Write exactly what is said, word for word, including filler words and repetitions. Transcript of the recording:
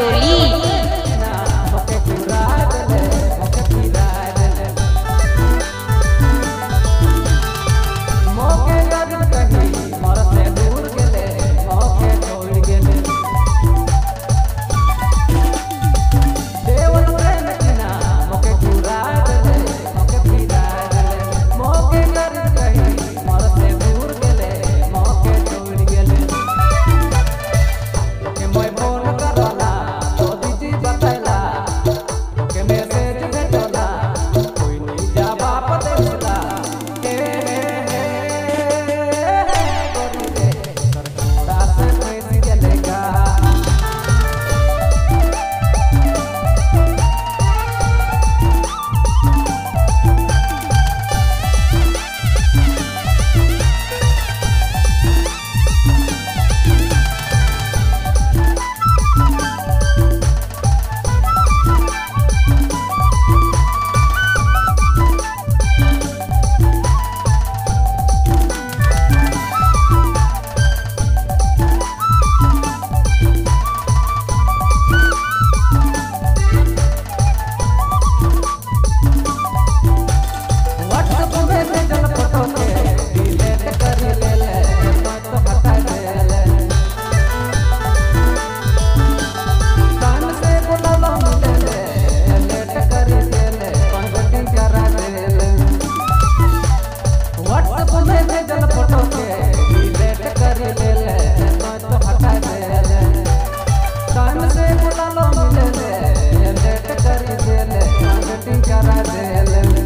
Toli. Let me